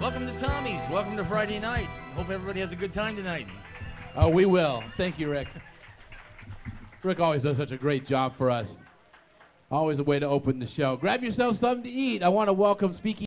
Welcome to Tomi's. Welcome to Friday night. Hope everybody has a good time tonight. Oh, we will. Thank you, Rick. Rick always does such a great job for us. Always a way to open the show. Grab yourself something to eat. I want to welcome Speaky.